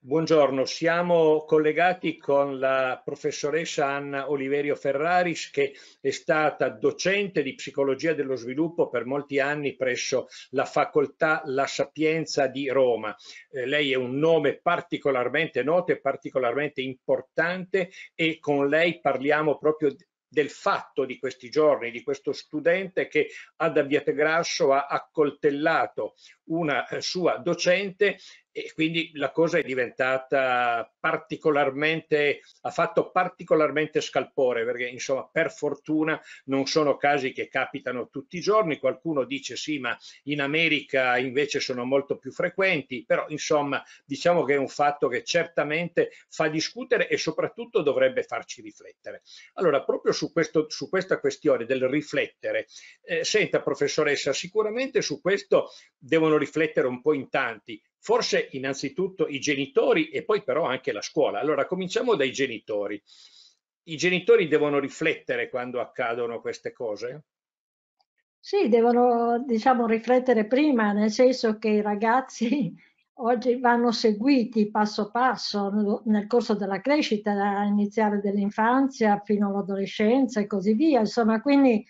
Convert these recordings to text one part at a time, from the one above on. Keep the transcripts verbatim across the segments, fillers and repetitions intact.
Buongiorno, siamo collegati con la professoressa Anna Oliverio Ferraris, che è stata docente di psicologia dello sviluppo per molti anni presso la facoltà La Sapienza di Roma. Eh, lei è un nome particolarmente noto e particolarmente importante, e con lei parliamo proprio di del fatto di questi giorni, di questo studente che ad Abbiategrasso ha accoltellato una sua docente, e quindi la cosa è diventata particolarmente, ha fatto particolarmente scalpore, perché insomma per fortuna non sono casi che capitano tutti i giorni. Qualcuno dice sì, ma in America invece sono molto più frequenti, però insomma diciamo che è un fatto che certamente fa discutere e soprattutto dovrebbe farci riflettere. Allora, proprio su, questo, su questa questione del riflettere, eh, senta professoressa, sicuramente su questo devono riflettere un po' in tanti, forse innanzitutto i genitori e poi però anche la scuola. Allora cominciamo dai genitori. I genitori devono riflettere quando accadono queste cose? Sì, devono, diciamo, riflettere prima, nel senso che i ragazzi oggi vanno seguiti passo passo nel corso della crescita, da iniziare dell'infanzia fino all'adolescenza e così via, insomma, quindi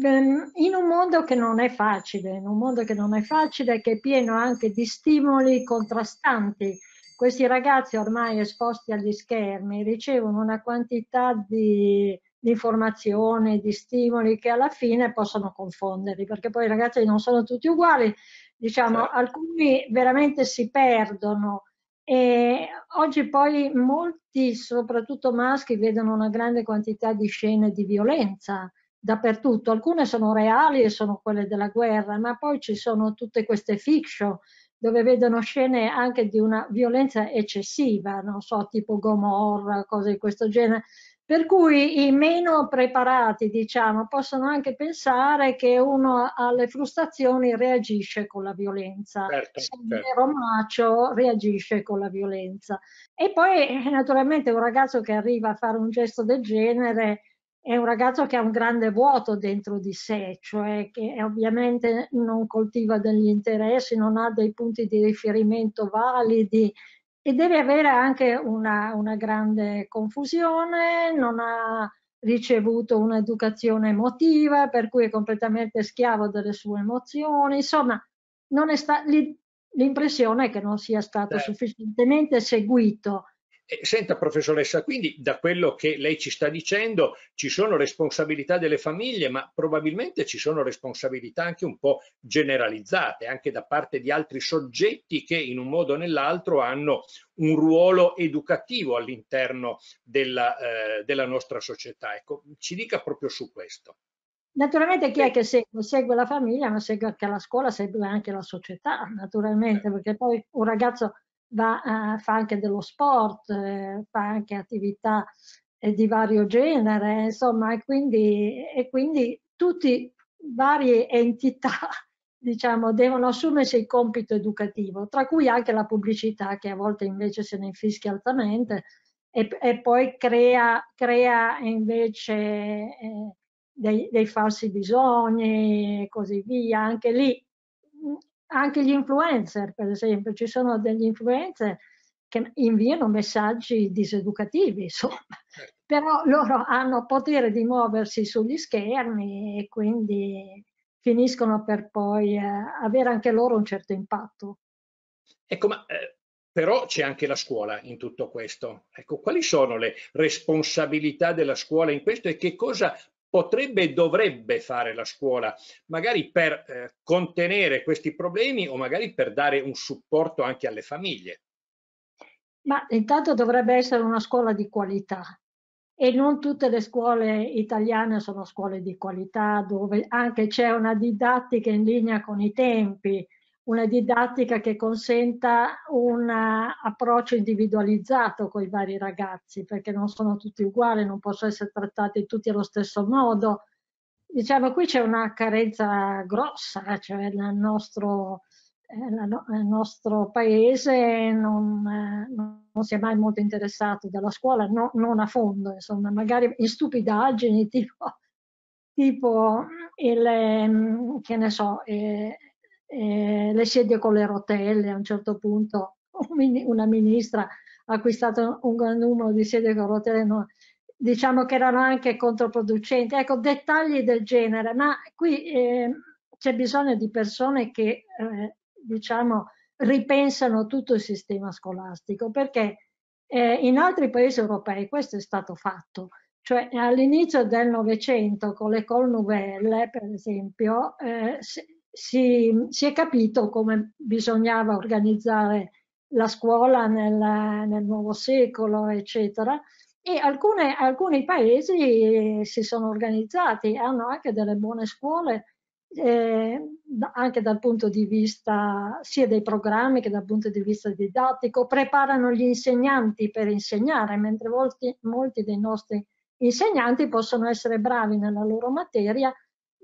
in un mondo che non è facile, in un mondo che non è facile, che è pieno anche di stimoli contrastanti. Questi ragazzi ormai esposti agli schermi ricevono una quantità di, di informazioni, di stimoli che alla fine possono confonderli, perché poi i ragazzi non sono tutti uguali, diciamo, sì. Alcuni veramente si perdono. E oggi poi molti, soprattutto maschi, vedono una grande quantità di scene di violenza dappertutto. Alcune sono reali e sono quelle della guerra, ma poi ci sono tutte queste fiction dove vedono scene anche di una violenza eccessiva, non so, tipo Gomorra, cose di questo genere, per cui i meno preparati, diciamo, possono anche pensare che uno alle frustrazioni reagisce con la violenza, certo, se un certo. vero macio reagisce con la violenza. E poi naturalmente un ragazzo che arriva a fare un gesto del genere è un ragazzo che ha un grande vuoto dentro di sé, cioè che ovviamente non coltiva degli interessi, non ha dei punti di riferimento validi e deve avere anche una, una grande confusione, non ha ricevuto un'educazione emotiva, per cui è completamente schiavo delle sue emozioni. Insomma, non è sta- l'impressione è che non sia stato Beh. sufficientemente seguito. Senta professoressa, quindi da quello che lei ci sta dicendo ci sono responsabilità delle famiglie, ma probabilmente ci sono responsabilità anche un po' generalizzate, anche da parte di altri soggetti che in un modo o nell'altro hanno un ruolo educativo all'interno della, eh, della nostra società. Ecco, ci dica proprio su questo. Naturalmente chi è che segue? Segue la famiglia, ma segue anche la scuola, segue anche la società, naturalmente, perché poi un ragazzo Va, uh, fa anche dello sport, eh, fa anche attività eh, di vario genere, insomma, e quindi, e quindi tutte varie entità, diciamo, devono assumersi il compito educativo, tra cui anche la pubblicità, che a volte invece se ne infischia altamente e, e poi crea, crea invece eh, dei, dei falsi bisogni e così via. Anche lì, anche gli influencer, per esempio, ci sono degli influencer che inviano messaggi diseducativi, insomma, però loro hanno potere di muoversi sugli schermi e quindi finiscono per poi eh, avere anche loro un certo impatto. Ecco, ma eh, però c'è anche la scuola in tutto questo. Ecco, quali sono le responsabilità della scuola in questo e che cosa potrebbe e dovrebbe fare la scuola, magari per eh, contenere questi problemi o magari per dare un supporto anche alle famiglie? Ma intanto dovrebbe essere una scuola di qualità, e non tutte le scuole italiane sono scuole di qualità, dove anche c'è una didattica in linea con i tempi, una didattica che consenta un approccio individualizzato con i vari ragazzi, perché non sono tutti uguali, non possono essere trattati tutti allo stesso modo. Diciamo, qui c'è una carenza grossa, cioè nel nostro, eh, la, nel nostro paese non, eh, non si è mai molto interessato della scuola, no, non a fondo, insomma, magari in stupidaggini tipo, tipo il, che ne so, eh, Eh, le sedie con le rotelle a un certo punto una ministra ha acquistato un gran numero di sedie con rotelle, no, diciamo che erano anche controproducenti. Ecco, dettagli del genere, ma qui eh, c'è bisogno di persone che eh, diciamo ripensano tutto il sistema scolastico, perché eh, in altri paesi europei questo è stato fatto. Cioè all'inizio del Novecento con l'École Nouvelle, per esempio, eh, si, si è capito come bisognava organizzare la scuola nel, nel nuovo secolo, eccetera, e alcune, alcuni paesi si sono organizzati, hanno anche delle buone scuole, eh, anche dal punto di vista sia dei programmi che dal punto di vista didattico, preparano gli insegnanti per insegnare, mentre molti, molti dei nostri insegnanti possono essere bravi nella loro materia,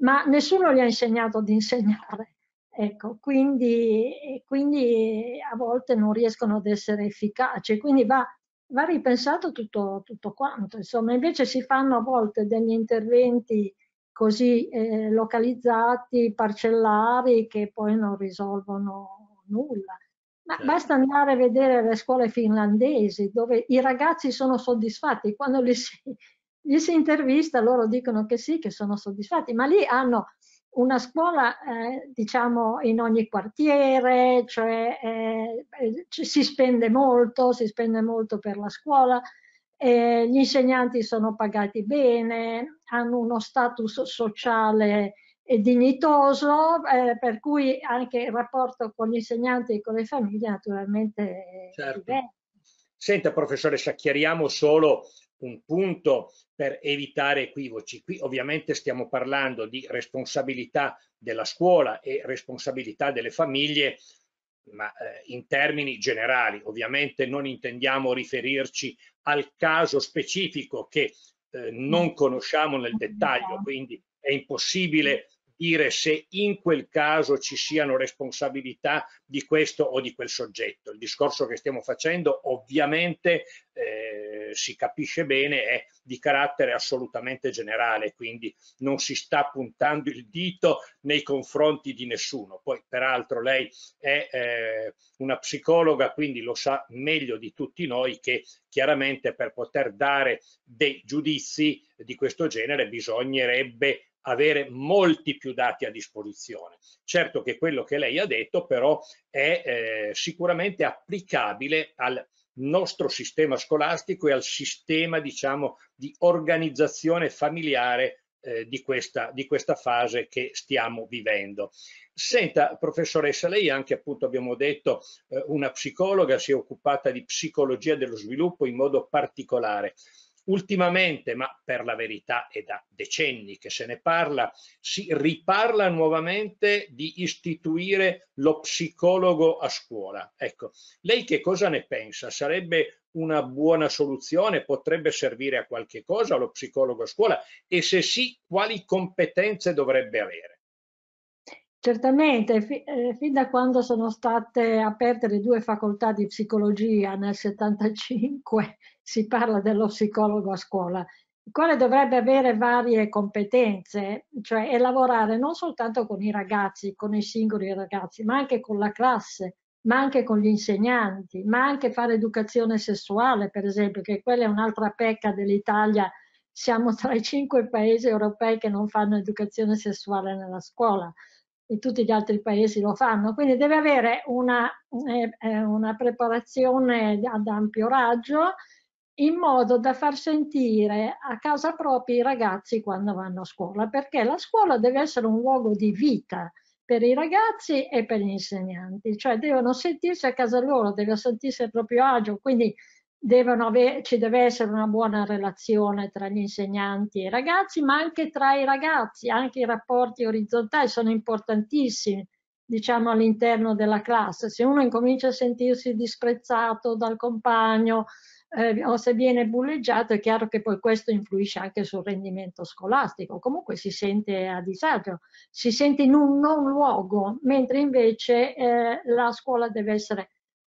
ma nessuno gli ha insegnato ad insegnare. Ecco, quindi, quindi a volte non riescono ad essere efficaci, quindi va, va ripensato tutto, tutto quanto. Insomma, invece si fanno a volte degli interventi così eh, localizzati, parcellari, che poi non risolvono nulla. Ma basta andare a vedere le scuole finlandesi, dove i ragazzi sono soddisfatti, quando li si, li si intervista loro dicono che sì, che sono soddisfatti, ma lì hanno una scuola eh, diciamo in ogni quartiere, cioè eh, si spende molto, si spende molto per la scuola, eh, gli insegnanti sono pagati bene, hanno uno status sociale e dignitoso, eh, per cui anche il rapporto con gli insegnanti e con le famiglie naturalmente è certo. Diverso. Senta professoressa, chiariamo solo un punto per evitare equivoci. Qui ovviamente stiamo parlando di responsabilità della scuola e responsabilità delle famiglie, ma eh, in termini generali. Ovviamente non intendiamo riferirci al caso specifico che eh, non conosciamo nel dettaglio, quindi è impossibile dire se in quel caso ci siano responsabilità di questo o di quel soggetto. Il discorso che stiamo facendo ovviamente eh, si capisce bene, è di carattere assolutamente generale, quindi non si sta puntando il dito nei confronti di nessuno. Poi peraltro lei è eh, una psicologa, quindi lo sa meglio di tutti noi che chiaramente per poter dare dei giudizi di questo genere bisognerebbe avere molti più dati a disposizione. Certo che quello che lei ha detto però è eh, sicuramente applicabile al nostro sistema scolastico e al sistema, diciamo, di organizzazione familiare eh, di, questa, di questa fase che stiamo vivendo. Senta professoressa, lei anche, appunto, abbiamo detto, eh, una psicologa, si è occupata di psicologia dello sviluppo in modo particolare. Ultimamente, ma per la verità è da decenni che se ne parla, si riparla nuovamente di istituire lo psicologo a scuola. Ecco, lei che cosa ne pensa? Sarebbe una buona soluzione? Potrebbe servire a qualche cosa lo psicologo a scuola? E se sì, quali competenze dovrebbe avere? Certamente, fi- eh, fin da quando sono state aperte le due facoltà di psicologia nel settantacinque si parla dello psicologo a scuola, il quale dovrebbe avere varie competenze, cioè e lavorare non soltanto con i ragazzi, con i singoli ragazzi, ma anche con la classe, ma anche con gli insegnanti, ma anche fare educazione sessuale, per esempio, che quella è un'altra pecca dell'Italia. Siamo tra i cinque paesi europei che non fanno educazione sessuale nella scuola. E tutti gli altri paesi lo fanno, quindi deve avere una, eh, una preparazione ad ampio raggio in modo da far sentire a casa propria i ragazzi quando vanno a scuola, perché la scuola deve essere un luogo di vita per i ragazzi e per gli insegnanti, cioè devono sentirsi a casa loro, devono sentirsi a proprio agio, quindi devono avere, ci deve essere una buona relazione tra gli insegnanti e i ragazzi, ma anche tra i ragazzi, anche i rapporti orizzontali sono importantissimi, diciamo, all'interno della classe. Se uno incomincia a sentirsi disprezzato dal compagno eh, o se viene bulleggiato, è chiaro che poi questo influisce anche sul rendimento scolastico, comunque si sente a disagio, si sente in un non luogo, mentre invece eh, la scuola deve essere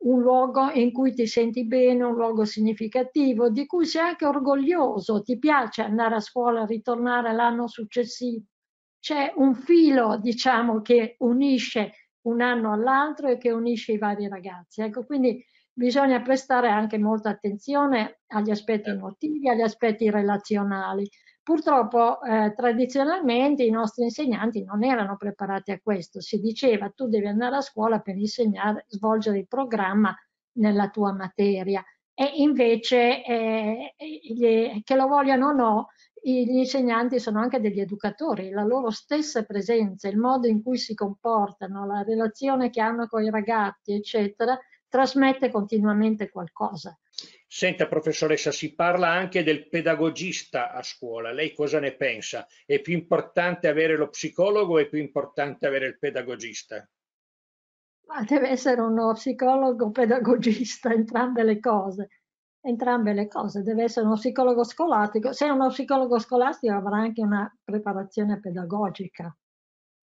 un luogo in cui ti senti bene, un luogo significativo, di cui sei anche orgoglioso, ti piace andare a scuola, ritornare l'anno successivo. C'è un filo, diciamo, che unisce un anno all'altro e che unisce i vari ragazzi. Ecco, quindi bisogna prestare anche molta attenzione agli aspetti emotivi, agli aspetti relazionali. Purtroppo eh, tradizionalmente i nostri insegnanti non erano preparati a questo. Si diceva: tu devi andare a scuola per insegnare, svolgere il programma nella tua materia. E invece, eh, gli, che lo vogliano o no, gli insegnanti sono anche degli educatori. La loro stessa presenza, il modo in cui si comportano, la relazione che hanno con i ragazzi, eccetera, trasmette continuamente qualcosa. Senta, professoressa, si parla anche del pedagogista a scuola. Lei cosa ne pensa? È più importante avere lo psicologo o è più importante avere il pedagogista? Ma deve essere uno psicologo pedagogista, entrambe le cose. Entrambe le cose. Deve essere uno psicologo scolastico. Se è uno psicologo scolastico avrà anche una preparazione pedagogica,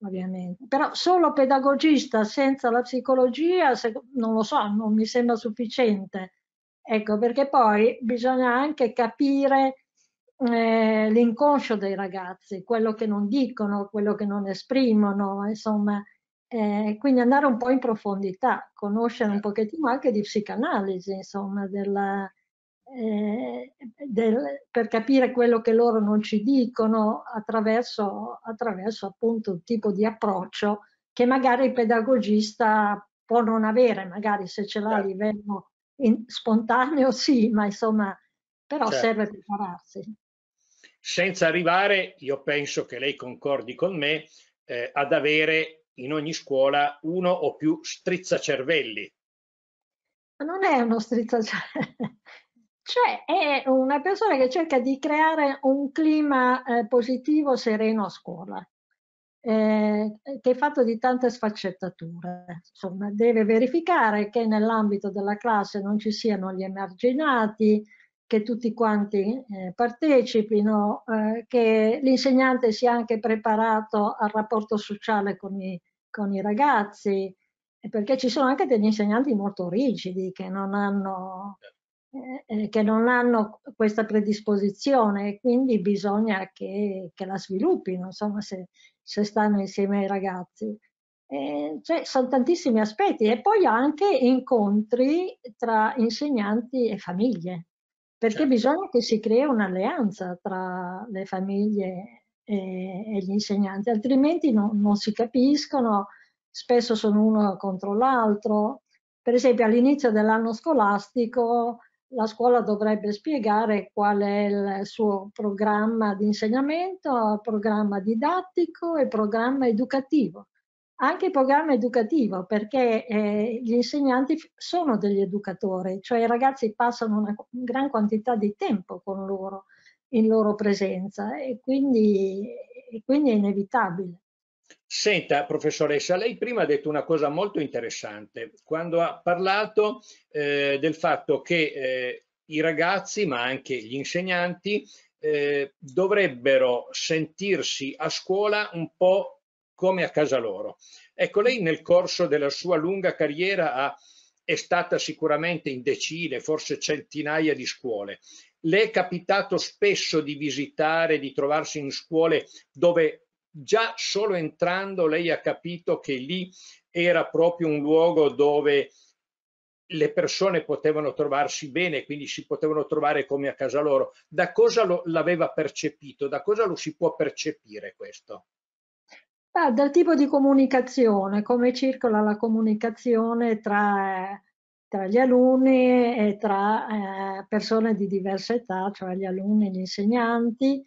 ovviamente. Però solo pedagogista senza la psicologia, se, non lo so, non mi sembra sufficiente. Ecco, perché poi bisogna anche capire eh, l'inconscio dei ragazzi, quello che non dicono, quello che non esprimono, insomma, eh, quindi andare un po' in profondità, conoscere un pochettino anche di psicanalisi, insomma, della, eh, del, per capire quello che loro non ci dicono attraverso, attraverso appunto un tipo di approccio che magari il pedagogista può non avere, magari se ce l'ha a livello In, spontaneo sì, ma insomma, però certo, serve prepararsi. Senza arrivare, io penso che lei concordi con me, eh, ad avere in ogni scuola uno o più strizzacervelli. Ma non è uno strizzacervelli, cioè è una persona che cerca di creare un clima eh, positivo, sereno a scuola. Eh, che è fatto di tante sfaccettature, insomma, deve verificare che nell'ambito della classe non ci siano gli emarginati, che tutti quanti eh, partecipino, eh, che l'insegnante sia anche preparato al rapporto sociale con i, con i ragazzi, perché ci sono anche degli insegnanti molto rigidi che non hanno, eh, che non hanno questa predisposizione e quindi bisogna che, che la sviluppino, insomma, se se stanno insieme ai ragazzi. Eh, cioè, sono tantissimi aspetti e poi anche incontri tra insegnanti e famiglie, perché certo, bisogna che si crei un'alleanza tra le famiglie e, e gli insegnanti, altrimenti no, non si capiscono, spesso sono uno contro l'altro. Per esempio all'inizio dell'anno scolastico la scuola dovrebbe spiegare qual è il suo programma di insegnamento, programma didattico e programma educativo. Anche il programma educativo, perché eh, gli insegnanti sono degli educatori, cioè i ragazzi passano una gran quantità di tempo con loro, in loro presenza, e quindi, e quindi è inevitabile. Senta, professoressa, lei prima ha detto una cosa molto interessante quando ha parlato eh, del fatto che eh, i ragazzi, ma anche gli insegnanti, eh, dovrebbero sentirsi a scuola un po' come a casa loro. Ecco, lei nel corso della sua lunga carriera ha, è stata sicuramente in decine, forse centinaia di scuole. Le è capitato spesso di visitare, di trovarsi in scuole dove già solo entrando lei ha capito che lì era proprio un luogo dove le persone potevano trovarsi bene, quindi si potevano trovare come a casa loro. Da cosa l'aveva percepito? Da cosa lo si può percepire questo? Ah, dal tipo di comunicazione, come circola la comunicazione tra, tra gli alunni e tra eh, persone di diversa età, cioè gli alunni e gli insegnanti,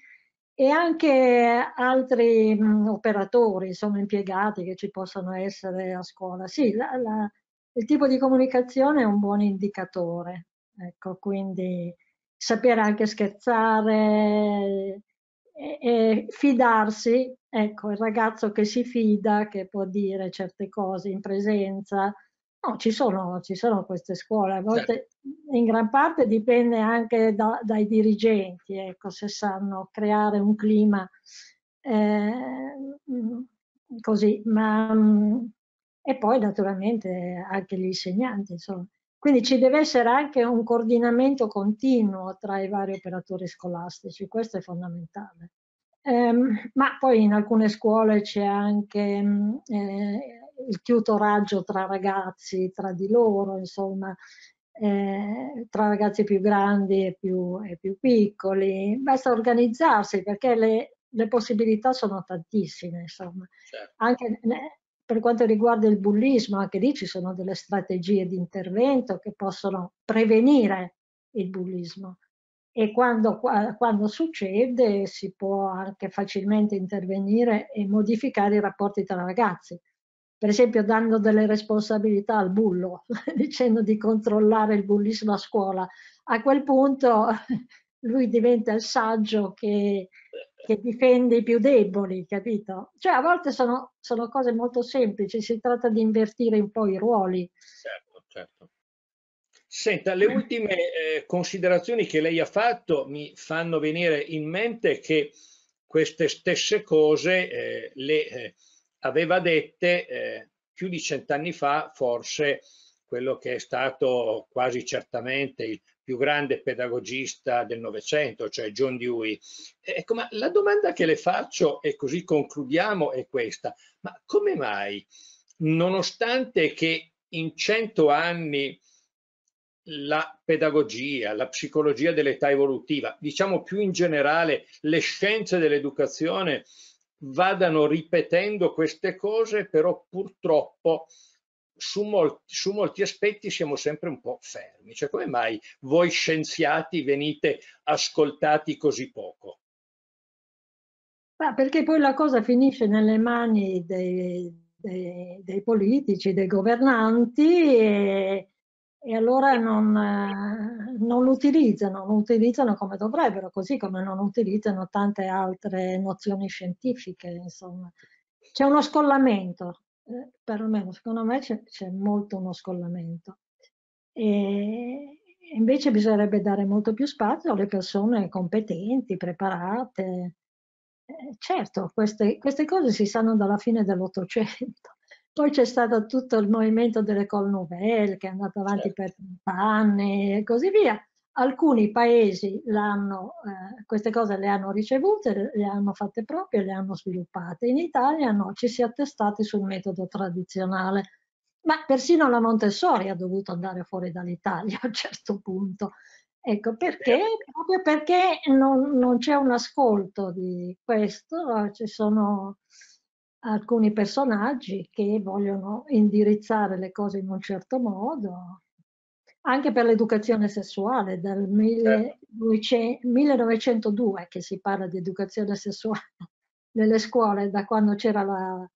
e anche altri mh, operatori, sono impiegati che ci possono essere a scuola. Sì, la, la, il tipo di comunicazione è un buon indicatore, ecco, quindi sapere anche scherzare e, e fidarsi, ecco, il ragazzo che si fida, che può dire certe cose in presenza. No, ci sono, ci sono queste scuole, a volte in gran parte dipende anche da, dai dirigenti, ecco, se sanno creare un clima eh, così, ma e poi naturalmente anche gli insegnanti, insomma. Quindi ci deve essere anche un coordinamento continuo tra i vari operatori scolastici, questo è fondamentale. Eh, ma poi in alcune scuole c'è anche eh, il tutoraggio tra ragazzi, tra di loro, insomma, eh, tra ragazzi più grandi e più, e più piccoli. Basta organizzarsi, perché le, le possibilità sono tantissime, insomma. Certo. Anche per quanto riguarda il bullismo, anche lì ci sono delle strategie di intervento che possono prevenire il bullismo. E quando, quando succede si può anche facilmente intervenire e modificare i rapporti tra ragazzi. Per esempio dando delle responsabilità al bullo, dicendo di controllare il bullismo a scuola. A quel punto lui diventa il saggio che, che difende i più deboli, capito? Cioè a volte sono, sono cose molto semplici, si tratta di invertire un po' i ruoli. Certo, certo. Senta, le ultime eh, considerazioni che lei ha fatto mi fanno venire in mente che queste stesse cose eh, le eh, aveva dette eh, più di cent'anni fa forse quello che è stato quasi certamente il più grande pedagogista del Novecento, cioè John Dewey. Ecco, ma la domanda che le faccio, e così concludiamo, è questa: ma come mai, nonostante che in cento anni la pedagogia, la psicologia dell'età evolutiva, diciamo più in generale le scienze dell'educazione, vadano ripetendo queste cose, però purtroppo su molti, su molti aspetti siamo sempre un po' fermi? Cioè, come mai voi scienziati venite ascoltati così poco? Ma perché poi la cosa finisce nelle mani dei, dei, dei politici, dei governanti, e E allora non, non lo utilizzano, non utilizzano come dovrebbero, così come non utilizzano tante altre nozioni scientifiche, insomma. C'è uno scollamento, eh, perlomeno secondo me c'è molto uno scollamento. E invece bisognerebbe dare molto più spazio alle persone competenti, preparate. Eh, certo, queste, queste cose si sanno dalla fine dell'Ottocento. Poi c'è stato tutto il movimento dell'École Nouvelle che è andato avanti per trent'anni e così via. Alcuni paesi l'hanno, eh, queste cose le hanno ricevute, le hanno fatte proprie, le hanno sviluppate. In Italia no, ci si è attestati sul metodo tradizionale. Ma persino la Montessori ha dovuto andare fuori dall'Italia a un certo punto. Ecco, perché? Proprio perché non, non c'è un ascolto di questo, ci sono alcuni personaggi che vogliono indirizzare le cose in un certo modo. Anche per l'educazione sessuale, dal millenovecentodue che si parla di educazione sessuale nelle scuole, da quando c'era la,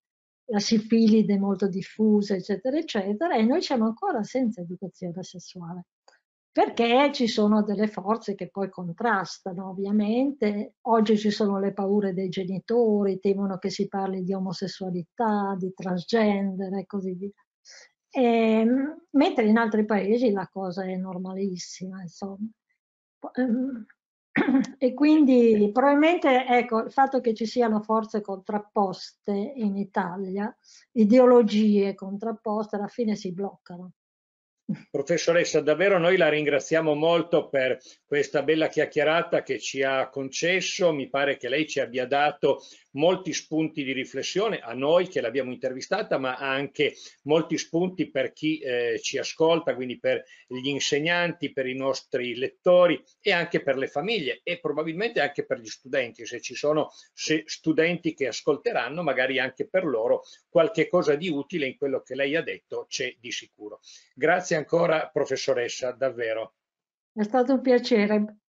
la sifilide molto diffusa, eccetera, eccetera, e noi siamo ancora senza educazione sessuale. Perché ci sono delle forze che poi contrastano, ovviamente. Oggi ci sono le paure dei genitori, temono che si parli di omosessualità, di transgender e così via. E, mentre in altri paesi la cosa è normalissima, insomma. E quindi probabilmente, ecco, il fatto che ci siano forze contrapposte in Italia, ideologie contrapposte, alla fine si bloccano. Professoressa, davvero noi la ringraziamo molto per questa bella chiacchierata che ci ha concesso. Mi pare che lei ci abbia dato molti spunti di riflessione a noi che l'abbiamo intervistata, ma anche molti spunti per chi eh, ci ascolta, quindi per gli insegnanti, per i nostri lettori e anche per le famiglie e probabilmente anche per gli studenti, se ci sono se studenti che ascolteranno, magari anche per loro qualche cosa di utile in quello che lei ha detto c'è di sicuro. Grazie ancora, professoressa, davvero. È stato un piacere.